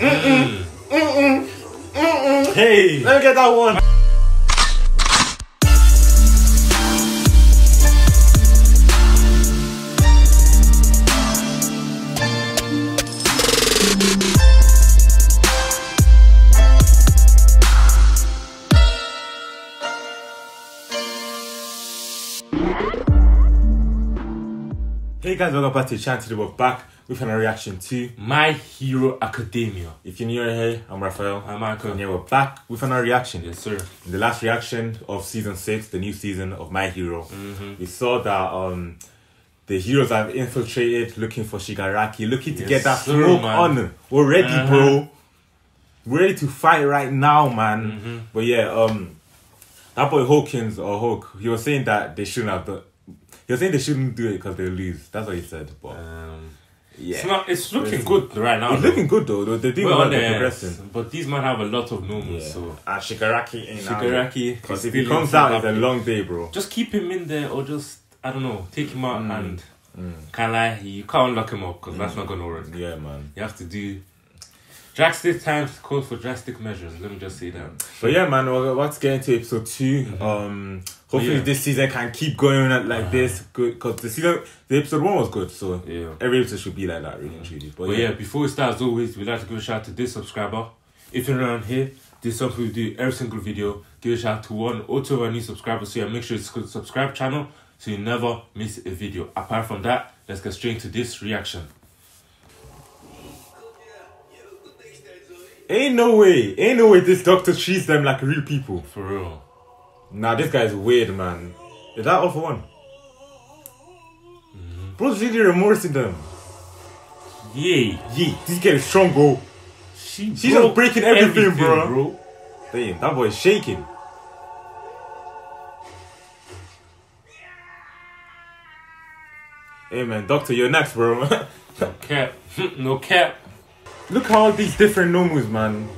Hey! Let me get that one! Hey guys, welcome back to the channel. Today we're back with another reaction to My Hero Academia. If you're new here, I'm Raphael. I'm Michael. And yeah, we're back with another reaction. Yes, sir. In the last reaction of season 6, the new season of My Hero, we saw that the heroes have infiltrated looking for Shigaraki, looking to get that smoke on. We're ready, bro. We're ready to fight right now, man. But yeah, that boy Hawkins or Hawk, he was saying that they shouldn't have done. You're saying they shouldn't do it because they lose. That's what he said. But yeah, it's looking good right now. It's looking good though. They're doing well. They're progressing. But these men have a lot of moments. Yeah. So Shigaraki ain't Shigaraki, because if he comes out, it's a long day, bro. Just keep him in there, or just I don't know, take him out and you can't lock him up because that's not gonna work. Yeah, man. You have to do drastic times call for drastic measures. Let me just say that. But yeah, man, let's get into episode 2. Hopefully this season can keep going like this, because the episode 1 was good, so every episode should be like that, really and truly. But yeah, before we start, as always, we'd like to give a shout out to this subscriber. If you're around here, this is something we do every single video. Give a shout out to one or two of our new subscribers. So yeah, make sure it's called subscribe channel so you never miss a video. Apart from that, let's get straight to this reaction. Ain't no way this doctor treats them like real people. For real. Nah, this guy is weird, man. Is that all for one? Bro's really remorsing them. Yeah. This girl is strong, bro. She's just breaking everything, bro. Damn, that boy is shaking. Hey, man, doctor, you're next, bro. No cap. No cap. Look at all these different nomus, man.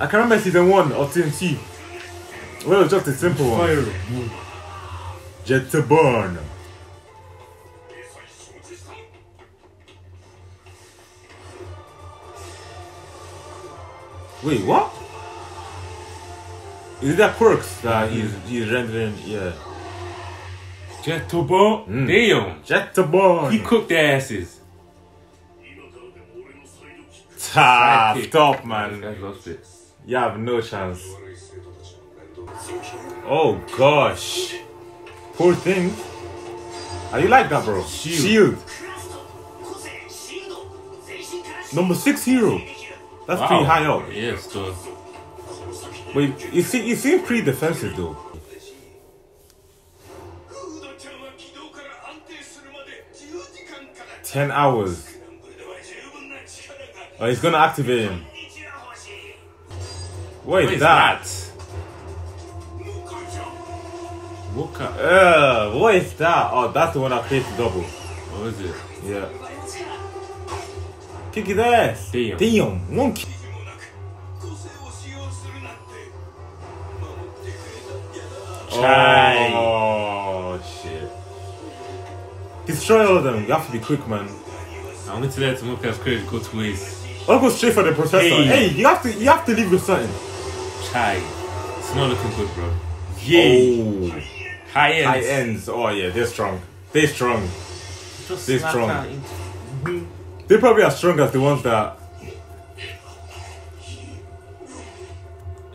I can remember season 1 of TNT. Well, it's just a simple one. Jet to burn. Wait, what? Is it that quirks that he's rendering? Yeah. Jet to burn. Damn. Jet to burn. He cooked their asses. Stop, man. I lost it. You have no chance. Oh gosh. Poor thing. Are you like that, bro? Shield. Number 6 hero. That's pretty high up. Yes, though. But you seem pretty defensive, though. "10 hours. Oh, he's gonna activate him. What is that? What is that? Oh, that's the one that creates double. What is it? Yeah. Kick his ass. Damn. One kick. Oh, shit. Destroy all of them. You have to be quick, man. I need to let him look as crazy go to waste. I'll go straight for the processor. Hey, you have to leave with something. Chai. It's not looking good, bro. Yeah. Oh. High ends. Oh yeah, they're strong. They're strong. They probably are strong as the ones that.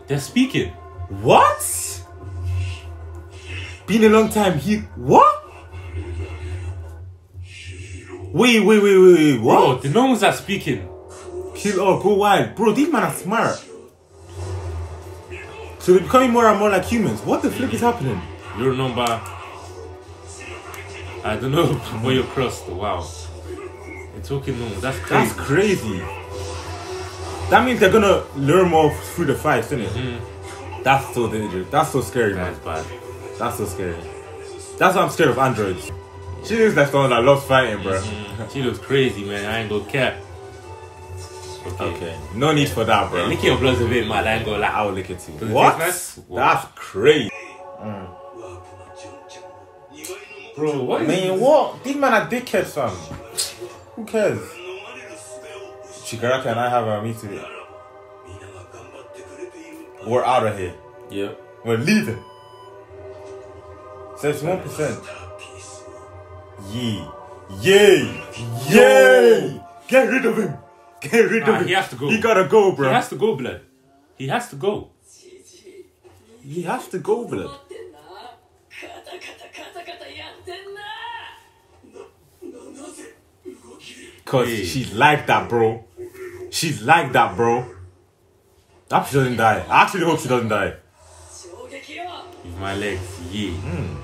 They're speaking. What? Been a long time. What? Wait. What? Bro, the normals are speaking. Kill all, go wild. Bro, these men are smart. So they're becoming more and more like humans. What the flip is happening? Your number. I don't know where you crossed. Wow. It's okay, no. That's crazy. That's crazy. That means they're gonna learn more through the fight, isn't it? That's so dangerous. That's so scary, man. That's bad. That's so scary. That's why I'm scared of androids. She looks like someone that loves fighting, bro. She looks crazy, man. I ain't gonna care. Okay. No need for that, bro. Licking your blood a bit, man. I ain't gonna lie. I'll lick it too. What? That's crazy. Bro, what is this? Man, what? These men are dickheads, fam. Who cares? Shigaraki and I have our meeting today. We're out of here. Yep. We're leaving. 71%. Yay. Yay. Yay. Get rid of him. Get rid of him. He has to go. He gotta go, bro. He has to go, blood. He has to go. He has to go, blood. Cause she's like that, bro. She's like that, bro. I hope she doesn't die. I actually hope she doesn't die. With my legs, yeah. Mm.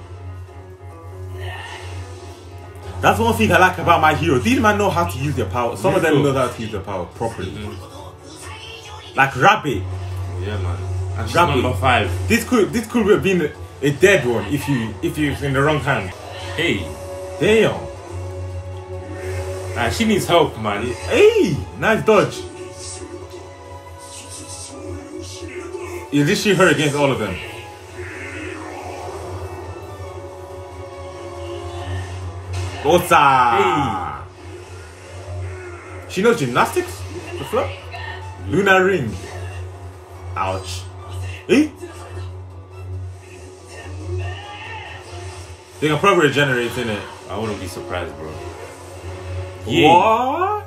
That's one thing I like about My Hero. These men know how to use their power. Some of them know how to use their power properly. Mm-hmm. Like Rabbit. Yeah, man. And Rabbit. Number 5. This could have been a dead one if you in the wrong hand. Hey. Damn. She needs help, man. Hey, nice dodge. Is this she her against all of them? Osa! Hey. She knows gymnastics? The flop? Lunar ring. Ouch. Hey? They can probably regenerate, innit? I wouldn't be surprised, bro. Yeah. What?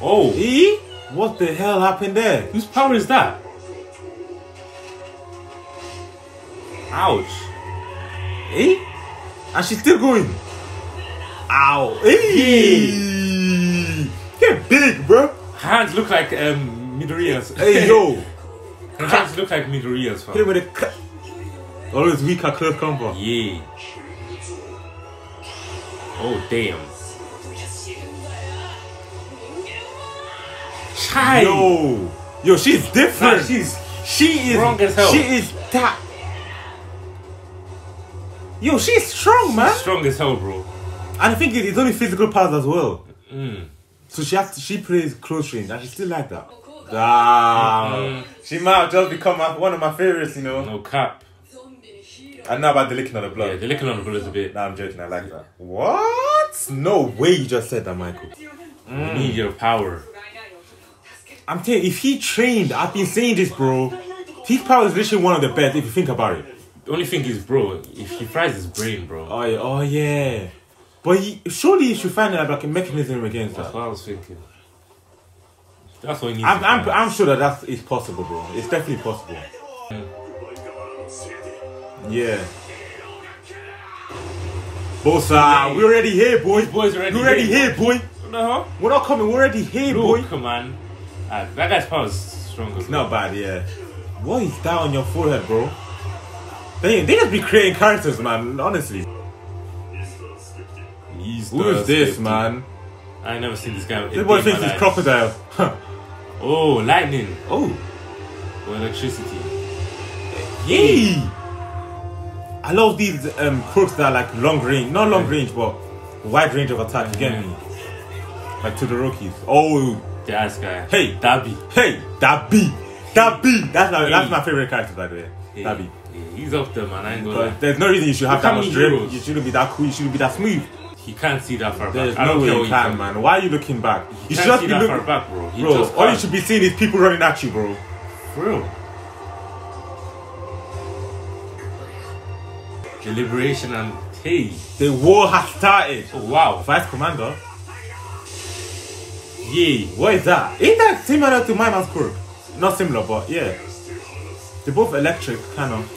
Oh. E? What the hell happened there? Whose power is that? Ouch. Eh? And she's still going. Ow. Eh? You're big, bro. Hands look like Midoriya's. Hey, yo. Hands look like Midoriya's. Hit him with a always weaker close combo. Yeah. Oh, damn. Chai. Yo, yo, she's different. Nah, she is strong as hell. She is that. Yo, she's strong, man. She's strong as hell, bro. And I think it's only physical powers as well. Mm. So she plays close range, and she's still like that. Wow. She might have just become one of my favorites, you know. No cap. I know about the licking on the blood. Yeah, the licking on the blood is a bit. Nah, I'm joking. I like that. What? No way! You just said that, Michael. You need your power. I'm telling you, if he trained, I've been saying this, bro. His power is literally one of the best if you think about it. The only thing is, bro, if he fries his brain, bro. Oh yeah. But surely you should find like a mechanism against that. That's what I was thinking. That's what he needs. I'm sure that is possible, bro. It's definitely possible. Yeah. Bosa, we're already here, boy. Boys already we're already here, boy. No, we're not coming. We're already here, boy. Come on. That guy's power is stronger. It's not bad, yeah. What is that on your forehead, bro? They just be creating characters, man, honestly. Who is this, man? I never seen this guy. This boy thinks he's crocodile. Oh, lightning. Oh. Or electricity. Yay! I love these crooks that are like long range. Not long range, but wide range of attack. You get me? Like Todoroki's. Oh. Yes, guy. Hey, Dabi. Hey, Dabi. Dabi. That's my favorite character, by the way. Hey. Dabi. Yeah, he's up there, man. I ain't gonna lie. There's no reason you should have that much drip. You shouldn't be that cool. You shouldn't be that smooth. He can't see that far back. There's no way he can, man. Why are you looking back? You should not be looking far back, bro. Bro, all you should be seeing is people running at you, bro. For real. The liberation and hey. The war has started. Oh, wow. Vice Commander. Yeah, what is that? Ain't that similar to my man's quirk? Not similar, but yeah. They're both electric, kind of.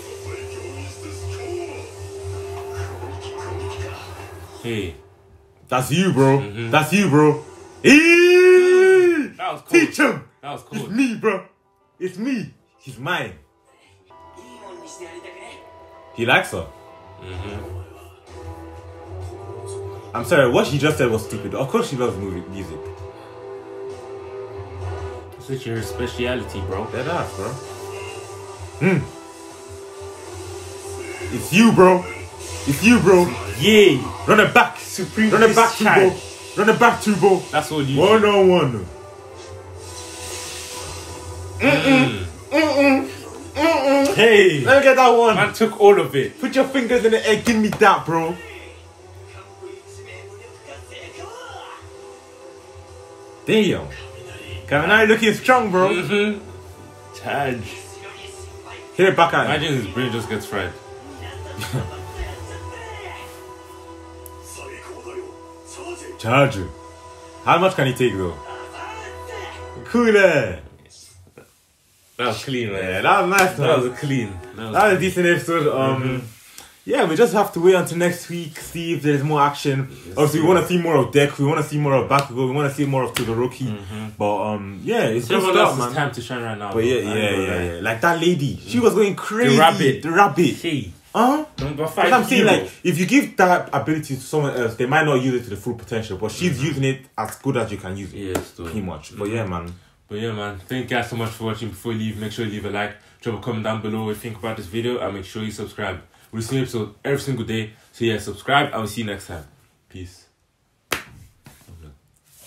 Hey. That's you, bro. That's you, bro. Eee! That was cool. Teach him! That was cool. It's me, bro. It's me. He's mine. He likes her. I'm sorry, what she just said was stupid. Of course she loves music. It's your speciality, bro. Dead ass, bro. It's you, bro. It's you, bro. Yeah. Run it back. Supreme. Run it back, Tubo. Run it back, Tubo. That's all you. One on one. Hey. Let me get that one. Man took all of it. Put your fingers in the air. Give me that, bro. Damn. Kaminari looking strong, bro. Charge. Here, backhand. Imagine his brain just gets fried. Charge. How much can he take, though? Cool, eh? That was clean, man. Yeah, that was nice, man. That was clean. That was a decent episode. Yeah, we just have to wait until next week, see if there's more action. Yes, obviously, we want to see more of Deku, we want to see more of Bakugo, we want to see more of Todoroki. But yeah, it's just it's time to shine right now. But yeah. Like that lady, she was going crazy. The rabbit. Hey. Number 5. Because I'm saying, like, if you give that ability to someone else, they might not use it to the full potential, but she's using it as good as you can use it. Yes, pretty much. But yeah, man. Thank you guys so much for watching. Before you leave, make sure you leave a like, drop a comment down below what you think about this video, and make sure you subscribe. We'll see an episode every single day. So yeah, subscribe and we'll see you next time. Peace.